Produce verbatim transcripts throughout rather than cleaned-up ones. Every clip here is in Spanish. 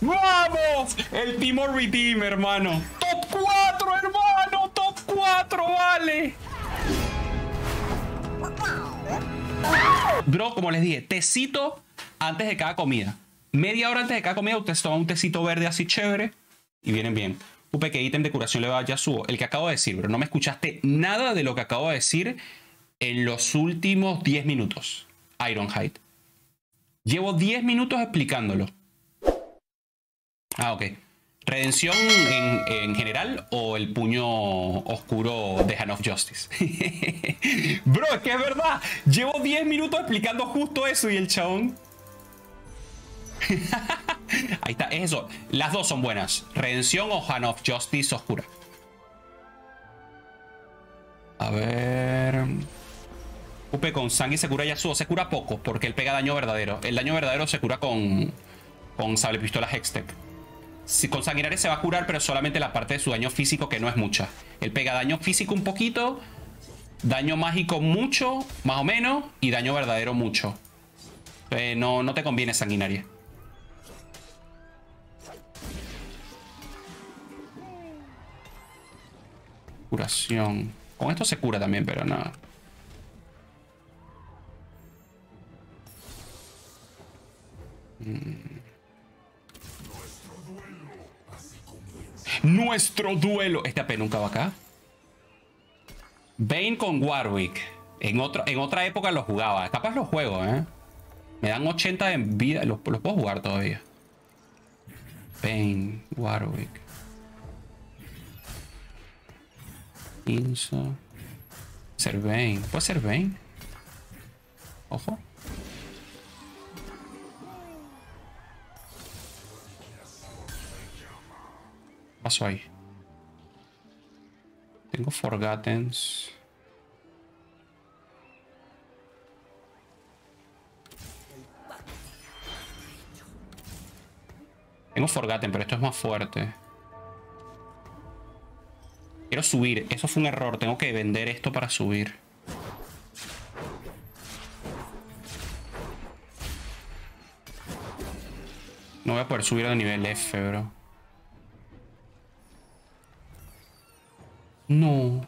¡Vamos! El Timor Redeemer, hermano. ¡Top cuatro, hermano! ¡Top cuatro, vale! Bro, como les dije, tecito antes de cada comida. Media hora antes de cada comida, ustedes toman un tecito verde así chévere y vienen bien. Upe, ¿qué ítem de curación le va a Yasuo? El que acabo de decir, pero no me escuchaste nada de lo que acabo de decir en los últimos diez minutos. Ironhide. Llevo diez minutos explicándolo. Ah, ok. ¿Redención en, en general o el puño oscuro de Hand of Justice? Bro, es que es verdad. Llevo diez minutos explicando justo eso y el chabón... Ahí está, es eso. Las dos son buenas. Redención o Hand of Justice oscura. A ver... Upe, con Sanguinaria se cura Yasuo. Se cura poco porque él pega daño verdadero. El daño verdadero se cura con... Con Sable pistola Hextech. Si, con Sanguinaria se va a curar, pero solamente la parte de su daño físico, que no es mucha. Él pega daño físico un poquito, daño mágico mucho, más o menos, y daño verdadero mucho. Eh, no, no te conviene Sanguinaria. Curación. Con esto se cura también, pero nada. No. Mm. Nuestro duelo. Este A P nunca va acá. Vayne con Warwick. En, otro, en otra época lo jugaba. Capaz lo juego, ¿eh? Me dan ochenta de vida. Los, los puedo jugar todavía. Vayne, Warwick. Inso. Ser Vayne. ¿Puede ser Vayne? Ojo. Paso ahí. Tengo Forgottens. Tengo Forgotten, pero esto es más fuerte. Quiero subir. Eso fue un error. Tengo que vender esto para subir. No voy a poder subir a nivel F, bro. No.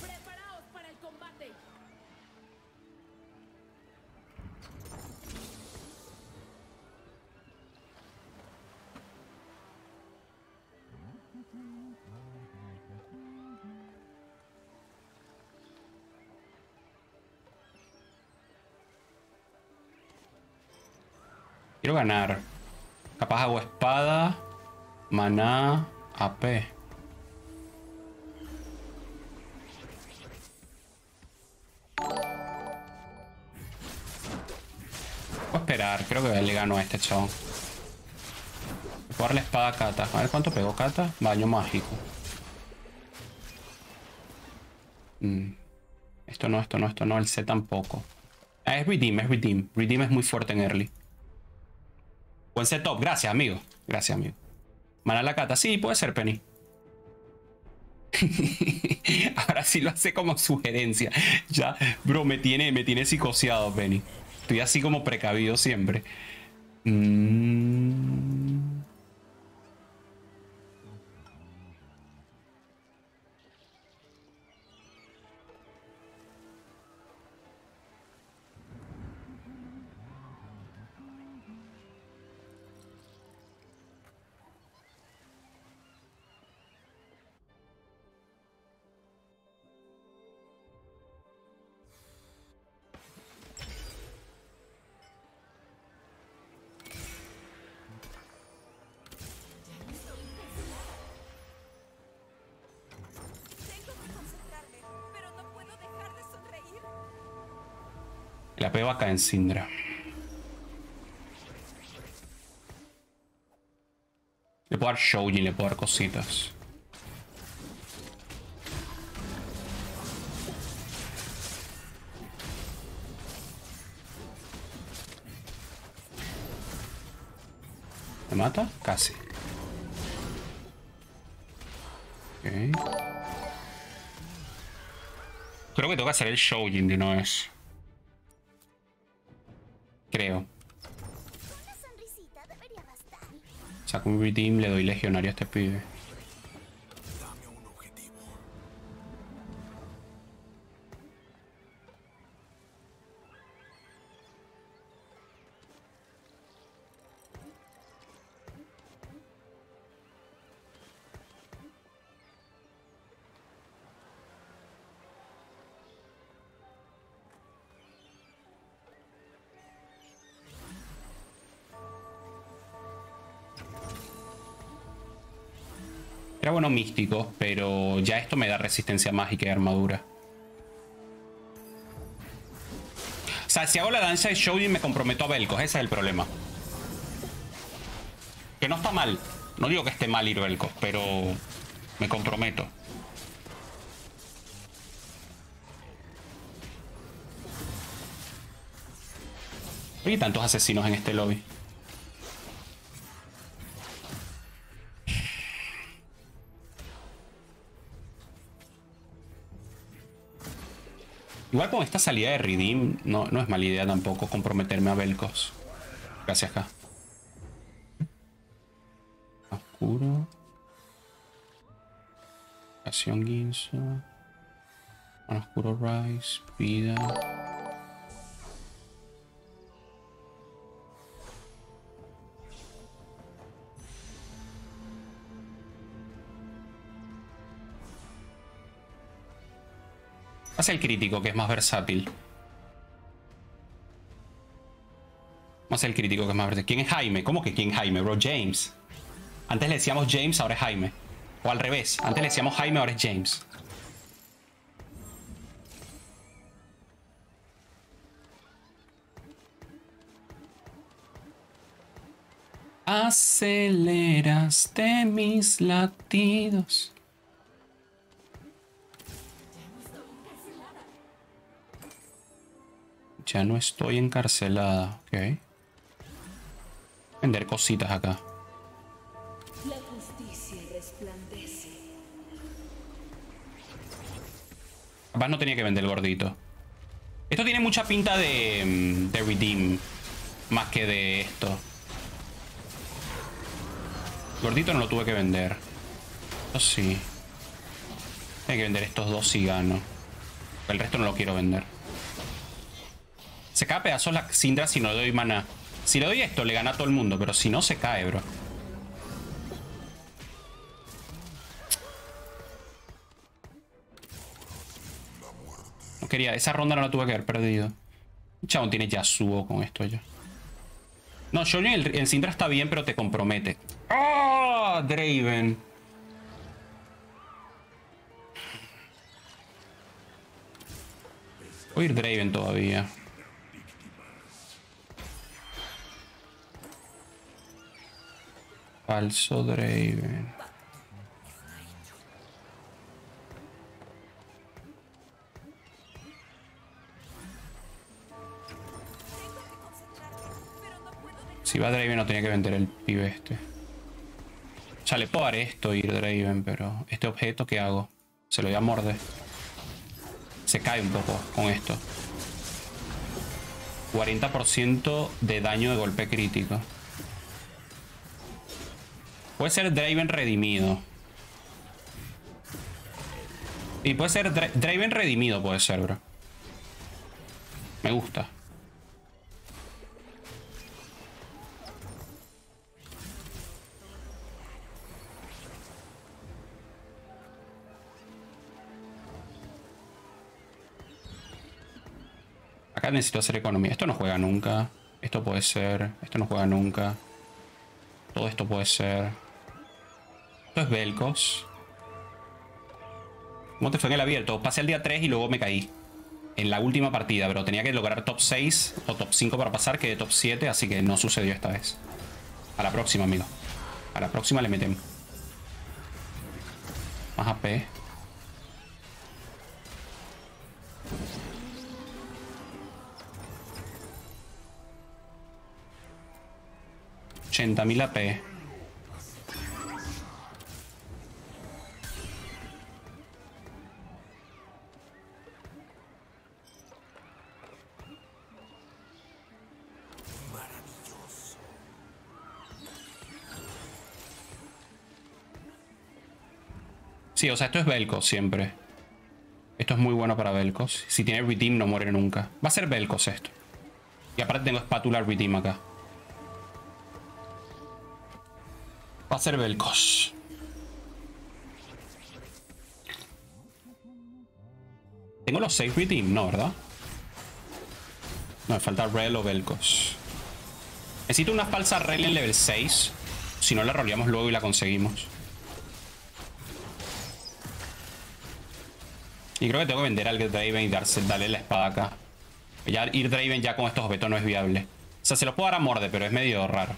Preparaos para el combate. Quiero ganar. Capaz hago espada, maná, A P. Creo que le ganó a este chabón. Voy a jugar la espada a Kata. A ver cuánto pegó Kata. Baño mágico. Mm. Esto no, esto no, esto no. El C tampoco. Ah, es Redeem, es Redeem. Redeem es muy fuerte en early. Buen setup. Gracias, amigo. Gracias, amigo. Maná la Kata. Sí, puede ser Penny. Ahora sí lo hace como sugerencia. Ya, bro, me tiene, me tiene psicoseado Penny. Estoy así como precavido siempre. Mm. La P va acá en Syndra. Le puedo dar Shoujin, le puedo dar cositas. ¿Me mata? Casi. Okay. Creo que tengo que hacer el Shoujin de una vez. Creo. Saco un Redeem, le doy Legionario a este pibe. Era bueno místicos, pero ya esto me da resistencia mágica y armadura. O sea, si hago la danza de Shoujin me comprometo a Belcos, ese es el problema. Que no está mal. No digo que esté mal ir Belcos, pero me comprometo. Oye, tantos asesinos en este lobby. Igual con esta salida de Redeem, no, no es mala idea tampoco comprometerme a Belcos. Gracias, acá. Oscuro. Ocasión Guinzo. Oscuro Rise. Vida. Hace el crítico, que es más versátil. Hace el crítico, que es más versátil. ¿Quién es Jaime? ¿Cómo que quién es Jaime, bro? James. Antes le decíamos James, ahora es Jaime. O al revés. Antes le decíamos Jaime, ahora es James. Aceleraste mis latidos. Ya no estoy encarcelada, ok. Vender cositas acá. La justicia resplandece. Capaz no tenía que vender el gordito. Esto tiene mucha pinta de, de Redeem, más que de esto. El gordito no lo tuve que vender. Esto sí. Tengo que vender estos dos si gano. El resto no lo quiero vender. Se cae a pedazos la Syndra si no le doy maná. Si le doy esto, le gana a todo el mundo. Pero si no, se cae, bro. No quería. Esa ronda no la tuve que haber perdido. Chabón tiene Yasuo con esto ya. No, yo en, en Syndra está bien, pero te compromete. ¡Ah! ¡Oh, Draven! Voy a ir Draven todavía. Falso Draven. Si va Draven no tenía que vender el pibe este. O sea, le puedo dar esto ir Draven, pero este objeto ¿qué hago? Se lo voy a morder. Se cae un poco con esto. cuarenta por ciento de daño de golpe crítico. Puede ser Draven redimido. Y puede ser Dra Draven redimido, puede ser, bro. Me gusta. Acá necesito hacer economía. Esto no juega nunca. Esto puede ser. Esto no juega nunca. Todo esto puede ser. Esto es Belcos. ¿Cómo te fue en el abierto? Pasé el día tres y luego me caí. En la última partida, pero tenía que lograr top seis o top cinco para pasar, quedé top siete, así que no sucedió esta vez. A la próxima, amigo. A la próxima le metemos. Más A P. ochenta mil A P. Sí, o sea, esto es Belcos siempre. Esto es muy bueno para Belcos. Si tiene Redeem no muere nunca. Va a ser Belcos esto. Y aparte tengo espátula Redeem acá. Va a ser Belcos. Tengo los seis Redeem, ¿no? ¿Verdad? No, me falta Rel o Belcos. Necesito una falsa Rel en level seis. Si no la roleamos luego y la conseguimos. Y creo que tengo que vender al Draven y darse, darle la espada acá. Ya ir Draven ya con estos objetos no es viable. O sea, se los puedo dar a Morde, pero es medio raro.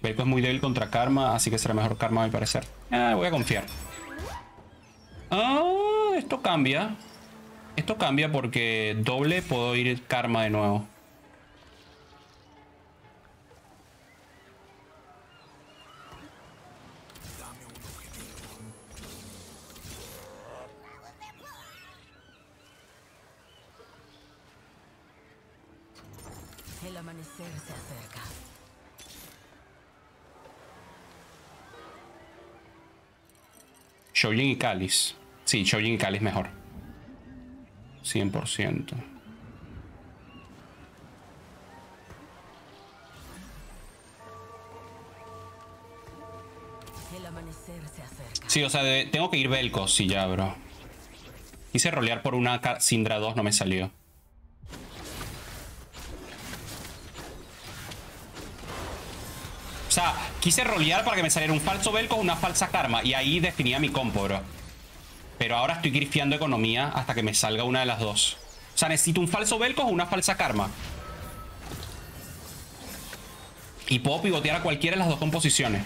Belcos es muy débil contra Karma, así que será mejor Karma a mi parecer. Eh, voy a confiar. Ah, esto cambia. Esto cambia porque doble puedo ir Karma de nuevo. El amanecer se acerca. Shoujin y Kalis. Sí, Shoujin y Kalis mejor. cien por ciento. El amanecer se acerca. Sí, o sea, de, tengo que ir Belcos, sí, ya, bro. Quise rolear por una Syndra dos, no me salió. O sea, quise rolear para que me saliera un falso Belcos, una falsa Karma. Y ahí definía mi compo, bro. Pero ahora estoy grifeando economía hasta que me salga una de las dos. O sea, necesito un falso Belcos o una falsa Karma. Y puedo pivotear a cualquiera de las dos composiciones.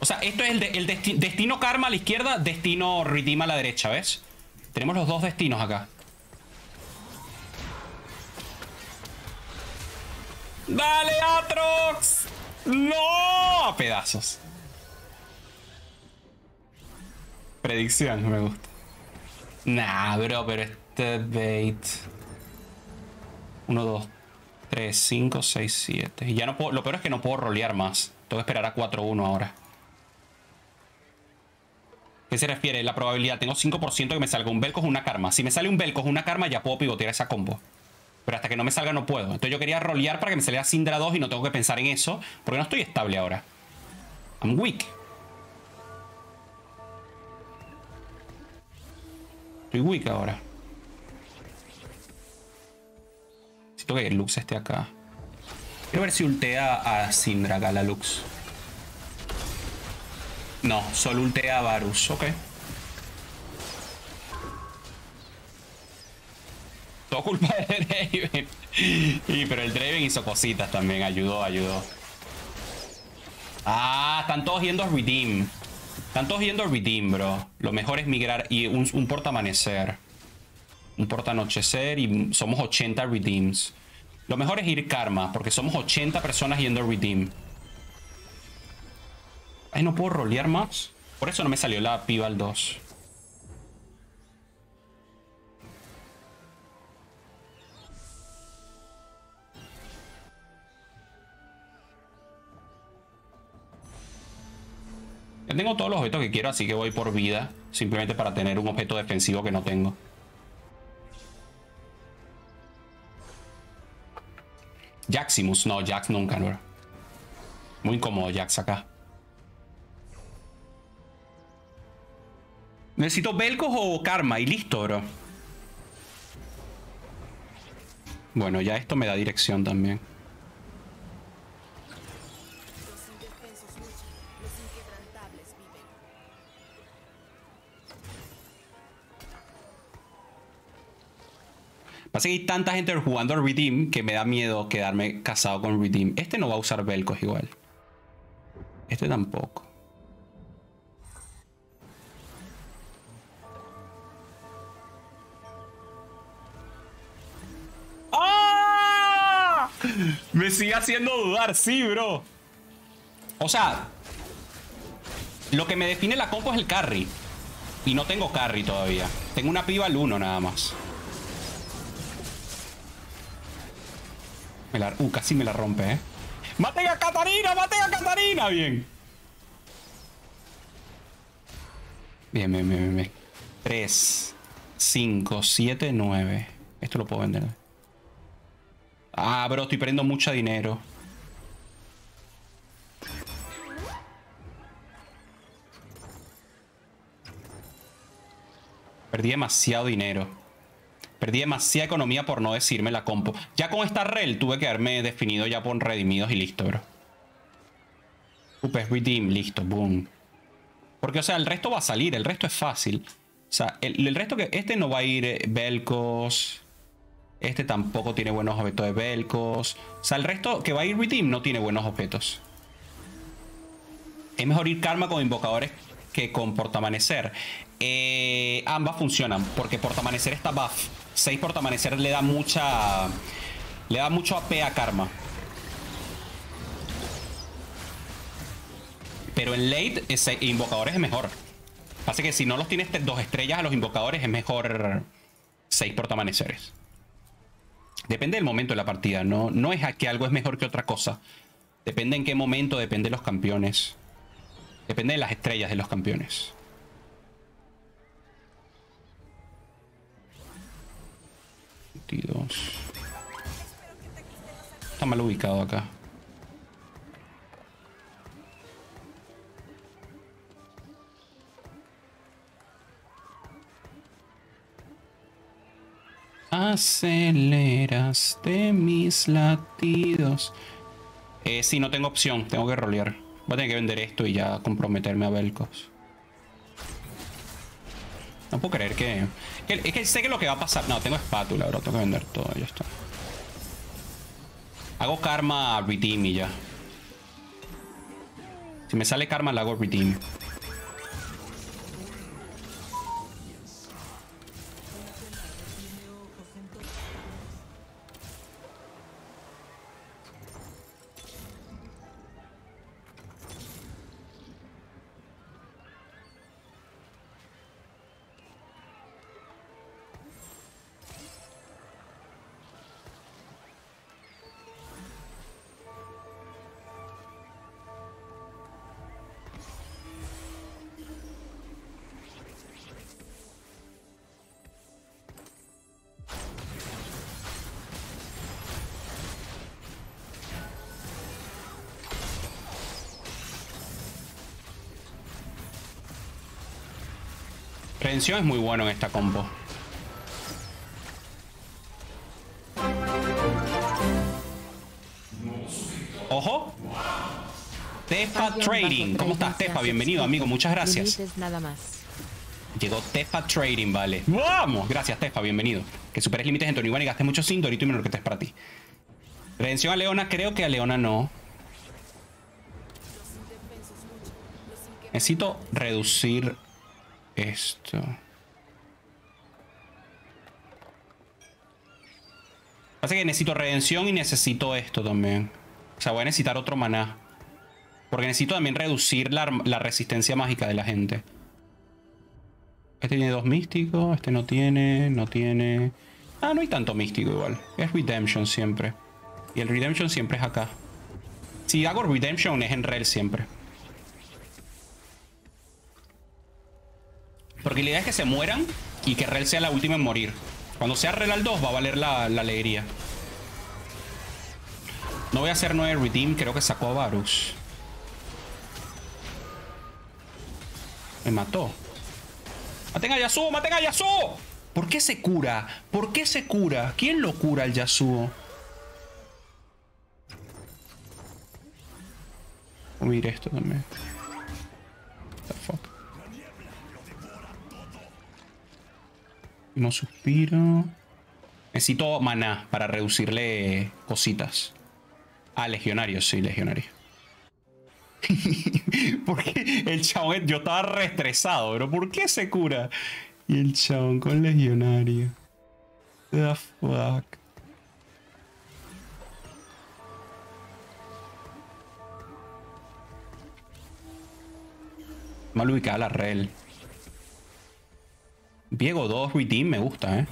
O sea, esto es el, de, el desti destino Karma a la izquierda, destino Redeem a la derecha, ¿ves? Tenemos los dos destinos acá. ¡Dale, Atrox! ¡No! A pedazos. Predicción, me gusta. Nah, bro, pero este bait. uno, dos, tres, cinco, seis, siete. Ya no puedo. Lo peor es que no puedo rolear más. Tengo que esperar a cuatro uno ahora. ¿Qué se refiere? La probabilidad. Tengo cinco por ciento que me salga un Belcos o una Karma. Si me sale un Belcos o una Karma, ya puedo pivotear esa combo. Pero hasta que no me salga no puedo. Entonces yo quería rolear para que me saliera Syndra dos y no tengo que pensar en eso. Porque no estoy estable ahora. I'm weak. Estoy weak ahora. Necesito que el Lux esté acá. Quiero ver si ultea a Syndra acá, la Lux. No, solo ultea a Varus. Ok. Todo culpa de Draven. Y, pero el Draven hizo cositas también. Ayudó, ayudó. Ah, están todos yendo a Redeem. Están todos yendo a Redeem, bro. Lo mejor es migrar y un, un Portamanecer. Un Portanochecer y somos ochenta Redeems. Lo mejor es ir Karma porque somos ochenta personas yendo a Redeem. Ay, no puedo rolear más. Por eso no me salió la piba al dos. Ya tengo todos los objetos que quiero, así que voy por vida. Simplemente para tener un objeto defensivo que no tengo. Jaximus. No, Jax nunca, bro. Muy incómodo Jax acá. Necesito Belcos o Karma y listo, bro. Bueno, ya esto me da dirección también. Pasa que hay tanta gente jugando a Redeem que me da miedo quedarme casado con Redeem. Este no va a usar Belcos igual. Este tampoco. ¡Ah! Me sigue haciendo dudar, sí, bro. O sea, lo que me define la compo es el carry. Y no tengo carry todavía. Tengo una piba al uno nada más. La, uh, casi me la rompe, eh. ¡Maten a Katarina! ¡Maten a Katarina! Bien. Bien, bien, bien, bien. tres, cinco, siete, nueve. Esto lo puedo vender. Ah, bro, estoy perdiendo mucho dinero. Perdí demasiado dinero. Perdí demasiada economía por no decirme la compo. Ya con esta rel tuve que haberme definido ya por redimidos y listo, bro. Super redeem, listo, boom. Porque, o sea, el resto va a salir, el resto es fácil. O sea, el, el resto que... Este no va a ir eh, Belcos. Este tampoco tiene buenos objetos de Belcos. O sea, el resto que va a ir redeem no tiene buenos objetos. Es mejor ir Karma con invocadores que con Portamanecer. Eh, ambas funcionan, porque Portamanecer está buff. seis Portamanecer le da mucha... Le da mucho A P a Karma. Pero en late, ese invocadores es mejor. Así que si no los tienes dos estrellas a los invocadores, es mejor seis Portamaneceres. Depende del momento de la partida. No, no es que algo es mejor que otra cosa. Depende en qué momento, depende de los campeones. Depende de las estrellas de los campeones. veintidós. Está mal ubicado acá. Aceleraste mis latidos. Eh, sí, no tengo opción. Tengo que rolear. Voy a tener que vender esto y ya comprometerme a Vel'Koz. No puedo creer que... Es que sé que lo que va a pasar... No, tengo espátula, bro. Tengo que vender todo. Ya está. Hago Karma, redeem y ya. Si me sale Karma, la hago redeem. Redención es muy bueno en esta combo. ¡Ojo! Tefa Trading. ¿Cómo estás, Tefa? Bienvenido, amigo. Muchas gracias. Llegó Tefa Trading, vale. ¡Vamos! Gracias, Tefa. Bienvenido. Que superes límites en tu Ivern y gastes mucho sin Dorito y menor que te es para ti. Redención a Leona. Creo que a Leona no. Necesito reducir... Esto. Pasa que necesito redención y necesito esto también. O sea, voy a necesitar otro maná. Porque necesito también reducir la, la resistencia mágica de la gente. Este tiene dos místicos. Este no tiene. No tiene. Ah, no hay tanto místico igual. Es Redemption siempre. Y el Redemption siempre es acá. Si hago Redemption es en rel siempre. Porque la idea es que se mueran y que rel sea la última en morir. Cuando sea rel al dos va a valer la, la alegría. No voy a hacer nueve redeem. Creo que sacó a Varus. Me mató. ¡Maten a Yasuo! ¡Maten a Yasuo! ¿Por qué se cura? ¿Por qué se cura? ¿Quién lo cura al Yasuo? Voy a ir esto también. What the fuck. No suspiro. Necesito maná para reducirle cositas. Ah, legionario, sí, legionario. Porque el chabón, yo estaba re estresado, pero ¿por qué se cura? Y el chabón con legionario. The fuck. Mal ubicada la rel. Viego dos redeem me gusta, eh.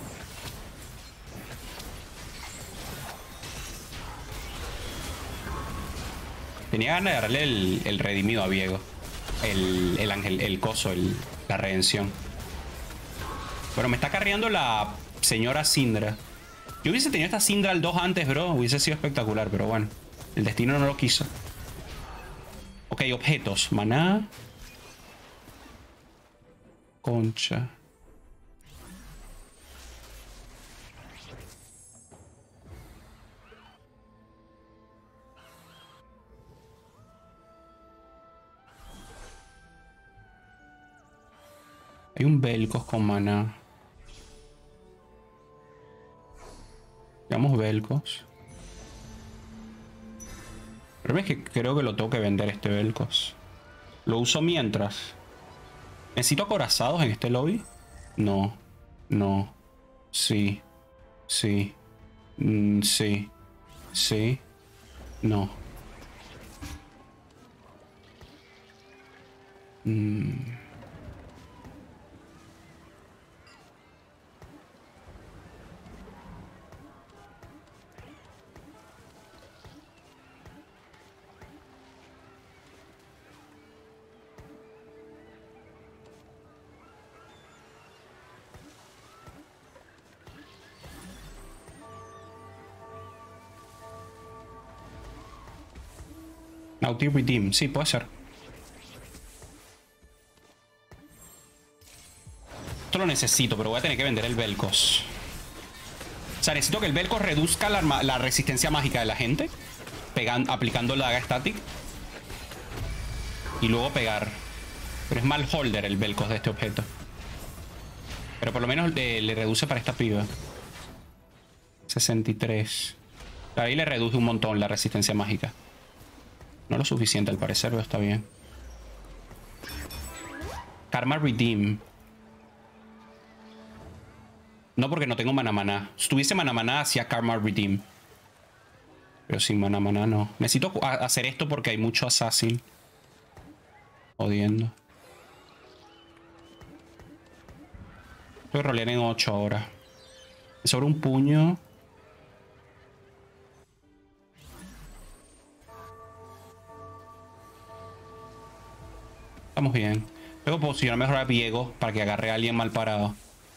Tenía ganas de darle el, el redimido a Viego. El, el ángel, el coso, el, La redención. Bueno, me está carreando la señora Syndra. Yo hubiese tenido esta Syndra al dos antes, bro. Hubiese sido espectacular, pero bueno. El destino no lo quiso. Ok, objetos. Maná. Concha. Hay un Belcos con maná. Digamos Belcos. Pero es que creo que lo tengo que vender este Belcos. Lo uso mientras. ¿Necesito acorazados en este lobby? No. No. Sí. Sí. Mm, sí. Sí. No. Mmm... Nauti Redeem, sí, puede ser. Esto lo necesito, pero voy a tener que vender el Belcos. O sea, necesito que el Belcos reduzca la, la resistencia mágica de la gente. Pegando, aplicando la daga static. Y luego pegar. Pero es mal holder el Belcos de este objeto. Pero por lo menos eh, le reduce para esta piba. sesenta y tres. Ahí le reduce un montón la resistencia mágica. No lo suficiente al parecer, pero está bien. Karma Redeem. No, porque no tengo mana maná. Si tuviese mana maná, hacía Karma Redeem. Pero sin mana maná no. Necesito hacer esto porque hay mucho assassin. Jodiendo. Voy a rolear en ocho ahora. Me sobra un puño. Estamos bien. Tengo que posicionar mejor a Viego para que agarre a alguien mal parado.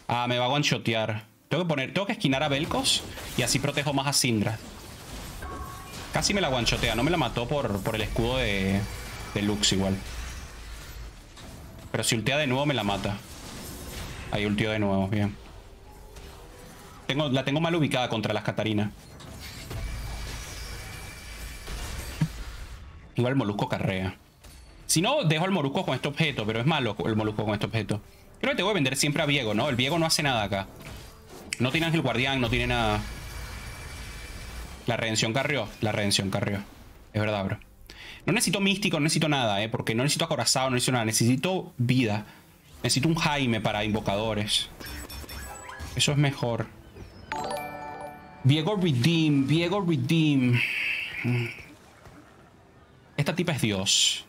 Ah, me va a one-shotear. Tengo que poner, tengo que esquinar a Belcos y así protejo más a Syndra. Casi me la one-shotea. No me la mató por, por el escudo de, de Lux igual. Pero si ultea de nuevo me la mata. Ahí ulteó de nuevo. Bien. Tengo, la tengo mal ubicada contra las Katarina. Igual el Molusco carrea. Si no, dejo al Molusco con este objeto, pero es malo el Molusco con este objeto. Creo que te voy a vender siempre a Viego, ¿no? El Viego no hace nada acá. No tiene Ángel Guardián, no tiene nada. La redención carrió. La redención carrió. Es verdad, bro. No necesito místico, no necesito nada, ¿eh? Porque no necesito acorazado, no necesito nada. Necesito vida. Necesito un Jaime para invocadores. Eso es mejor. Viego Redeem, Viego Redeem. Esta tipa es Dios.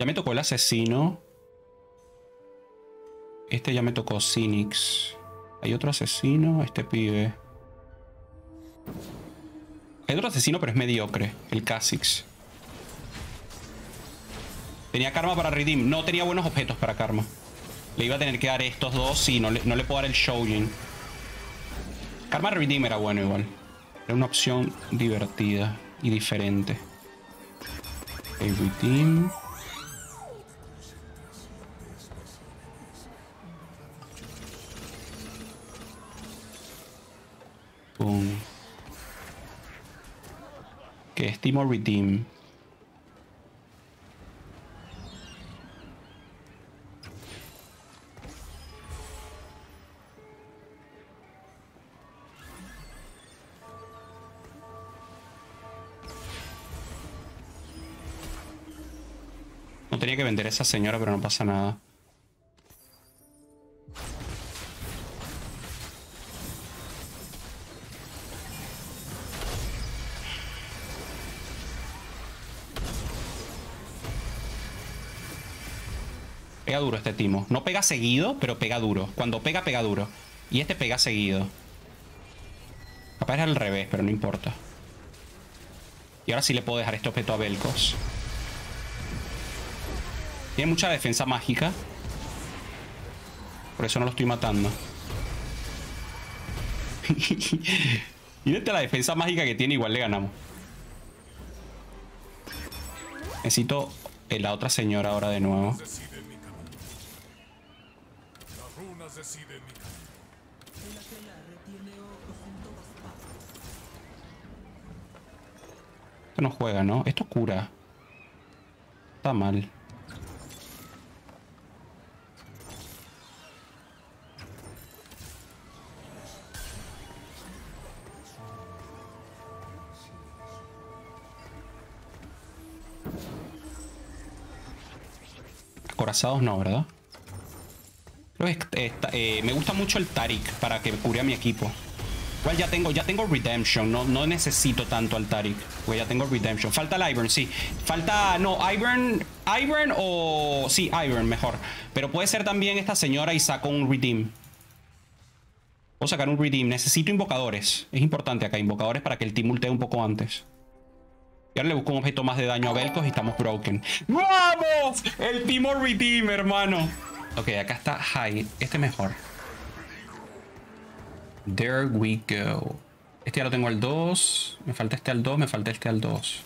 Ya me tocó el asesino. Este ya me tocó Cynix. Hay otro asesino. Este pibe. Hay otro asesino, pero es mediocre. El Kha'Zix. Tenía karma para redeem. No tenía buenos objetos para karma. Le iba a tener que dar estos dos y no le, no le puedo dar el Shoujin. Karma redeem era bueno igual. Era una opción divertida y diferente. El redeem. Boom. Que es Timor Redeemer. No tenía que vender a esa señora, pero no pasa nada. Pega duro este Timo. No pega seguido, pero pega duro. Cuando pega, pega duro. Y este pega seguido. Capaz es al revés, pero no importa. Y ahora sí le puedo dejar este objeto a Belcos. Tiene mucha defensa mágica. Por eso no lo estoy matando. Mírate la defensa mágica que tiene. Igual le ganamos. Necesito la otra señora ahora de nuevo. Esto no juega, ¿no? Esto cura. Está mal. Acorazados no, ¿verdad? Creo que esta, eh, me gusta mucho el Taric para que cure a mi equipo. Igual ya tengo, ya tengo Redemption. No, no necesito tanto al Taric. Pues ya tengo Redemption. Falta el Ivern, sí. Falta... No, Ivern... Ivern o... Sí, Ivern mejor. Pero puede ser también esta señora y saco un Redeem. Voy a sacar un Redeem. Necesito invocadores. Es importante acá. Invocadores para que el team ultee un poco antes. Y ahora le busco un objeto más de daño a Belcos y estamos broken. ¡Vamos! El Timor Redeemer, hermano. Ok, acá está High. Este es mejor. There we go. Este ya lo tengo al dos. Me falta este al dos, me falta este al dos.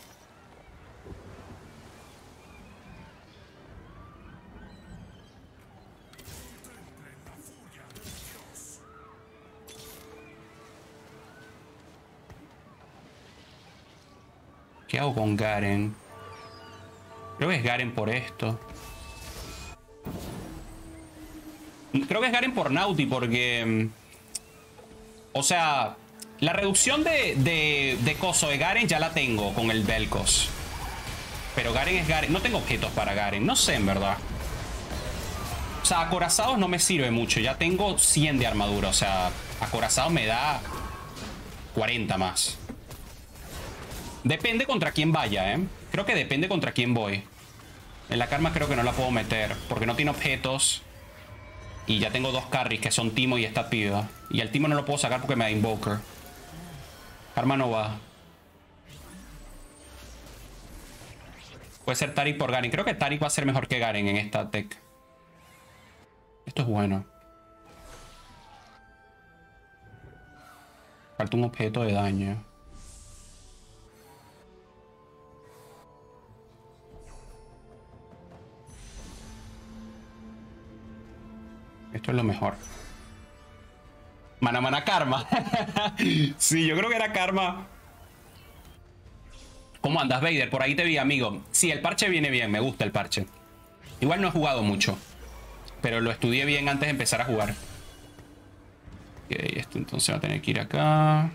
¿Qué hago con Garen? Creo que es Garen por esto. Creo que es Garen por Naughty porque... O sea, la reducción de, de, de coso de Garen ya la tengo con el Belcos. Pero Garen es Garen. No tengo objetos para Garen. No sé, en verdad. O sea, acorazados no me sirve mucho. Ya tengo cien de armadura. O sea, acorazados me da cuarenta más. Depende contra quién vaya, ¿eh? Creo que depende contra quién voy. En la Karma creo que no la puedo meter porque no tiene objetos. Y ya tengo dos carries que son Timo y esta piba. Y al Timo no lo puedo sacar porque me da Invoker. Karma no va. Puede ser Taric por Garen. Creo que Taric va a ser mejor que Garen en esta tech. Esto es bueno. Falta un objeto de daño. Esto es lo mejor. Mana, mana, Karma. Sí, yo creo que era Karma. ¿Cómo andas, Vader? Por ahí te vi, amigo. Sí, el parche viene bien. Me gusta el parche. Igual no he jugado mucho. Pero lo estudié bien antes de empezar a jugar. Ok, esto entonces va a tener que ir acá.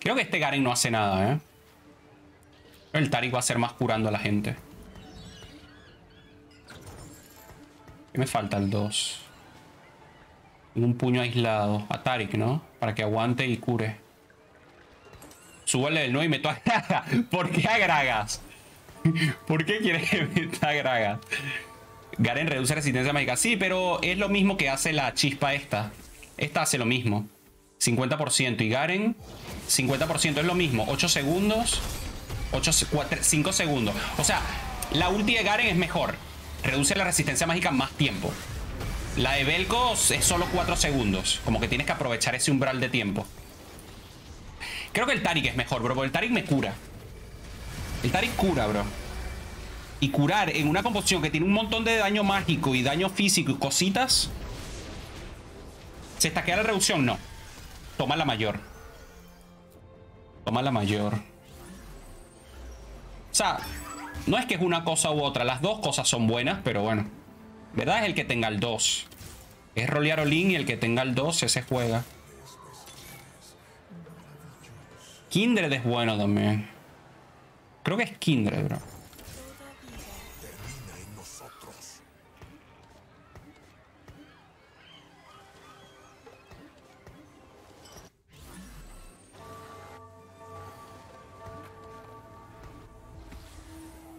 Creo que este Garen no hace nada, ¿eh? Pero el Taric va a ser más curando a la gente. ¿Qué me falta el dos? Un puño aislado. A Taric, ¿no? Para que aguante y cure. Súbale el nueve y meto a Gragas. ¿Por qué a Gragas? ¿Por qué quieres que meta a Gragas? Garen reduce resistencia mágica. Sí, pero es lo mismo que hace la chispa esta. Esta hace lo mismo. cincuenta por ciento. Y Garen, cincuenta por ciento. Es lo mismo. ocho segundos. ocho, cuatro, cinco segundos. O sea, la ulti de Garen es mejor. Reduce la resistencia mágica más tiempo. La de Belcos es solo cuatro segundos. Como que tienes que aprovechar ese umbral de tiempo. Creo que el Taric es mejor, bro. Porque el Taric me cura. El Taric cura, bro. Y curar en una composición que tiene un montón de daño mágico y daño físico y cositas. ¿Se estaquea la reducción? No. Toma la mayor. Toma la mayor. O sea... No es que es una cosa u otra. Las dos cosas son buenas, pero bueno. ¿Verdad? Es el que tenga el dos. Es rolear all-in y el que tenga el dos, ese juega. Kindred es bueno también. Creo que es Kindred, bro.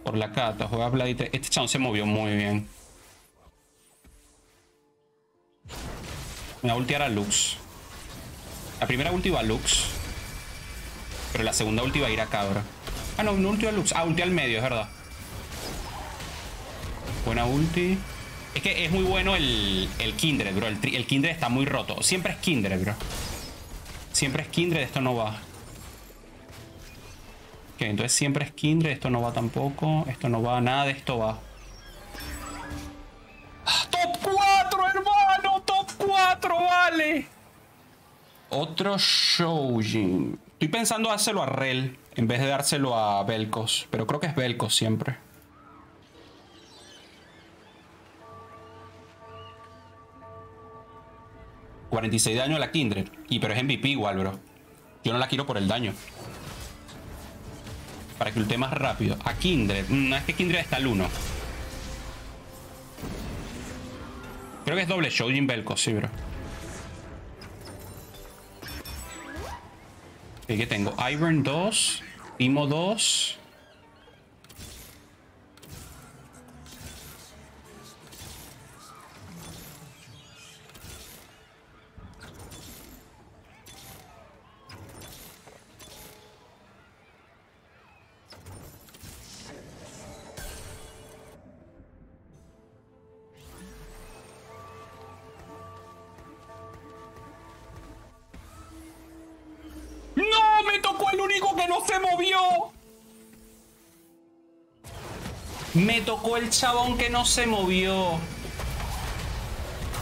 Por la cata, juega Vladita. Este chabón se movió muy bien. Me va a ultiar a Lux. La primera ulti va a Lux. Pero la segunda ulti va a ir a cabra. Ah, no, no ulti a Lux. Ah, ulti al medio, es verdad. Buena ulti. Es que es muy bueno el, el Kindred, bro. El, el Kindred está muy roto. Siempre es Kindred, bro. Siempre es Kindred, esto no va. Ok, entonces siempre es Kindred, esto no va tampoco. Esto no va, nada de esto va. ¡Top cuatro, hermano! ¡Top cuatro, vale! Otro Shoujin. Estoy pensando dárselo a Rell en vez de dárselo a Belcos. Pero creo que es Belcos siempre. cuarenta y seis de daño a la Kindred. Y pero es M V P igual, bro. Yo no la quiero por el daño. Para que ulte más rápido. A Kindred. No, es que Kindred está al uno. Creo que es doble Shoujin Belcos, sí, bro. ¿Qué tengo? Ivern dos, Timo dos. Me tocó el chabón que no se movió.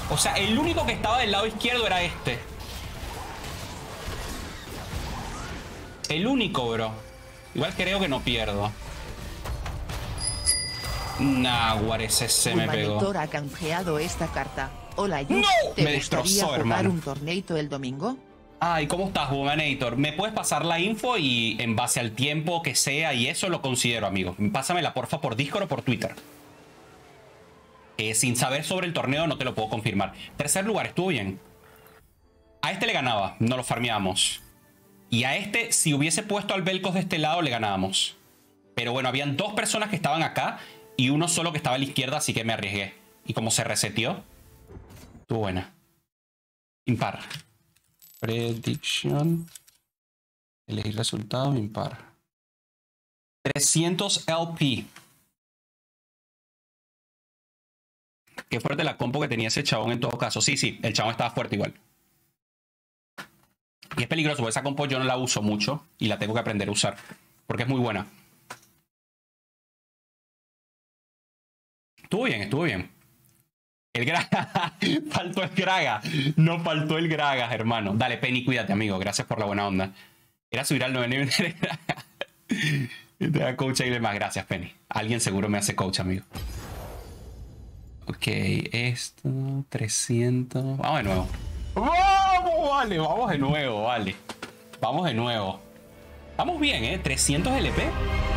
O sea, el único que estaba del lado izquierdo era este. El único, bro. Igual creo que no pierdo. Nah, Guarese se me pegó. El monitor ha canjeado esta carta. Hola, yo. ¡No! Me destrozó, hermano. ¿Un torneito el domingo? Ay, ¿cómo estás, Womanator? ¿Me puedes pasar la info y en base al tiempo que sea y eso lo considero, amigo? Pásamela, porfa, por Discord o por Twitter. Eh, sin saber sobre el torneo no te lo puedo confirmar. Tercer lugar, estuvo bien. A este le ganaba, no lo farmeamos. Y a este, si hubiese puesto al Belcos de este lado, le ganábamos. Pero bueno, habían dos personas que estaban acá y uno solo que estaba a la izquierda, así que me arriesgué. Y como se reseteó, estuvo buena. Impar. Prediction. Elegir resultado impar. trescientos L P. Qué fuerte la compo que tenía ese chabón en todo caso. Sí, sí, el chabón estaba fuerte igual. Y es peligroso, porque esa compo yo no la uso mucho y la tengo que aprender a usar, porque es muy buena. Estuvo bien, estuvo bien. El Gragas, faltó el Gragas, no faltó el Gragas, hermano. Dale, Penny, cuídate, amigo, gracias por la buena onda. Era subir al noveno nivel del Gragas. Te da coach y demás, gracias, Penny. Alguien seguro me hace coach, amigo. Ok, esto, trescientos... Vamos de nuevo. ¡Vamos, vale! Vamos de nuevo, vale. Vamos de nuevo. Estamos bien, ¿eh? ¿trescientos L P?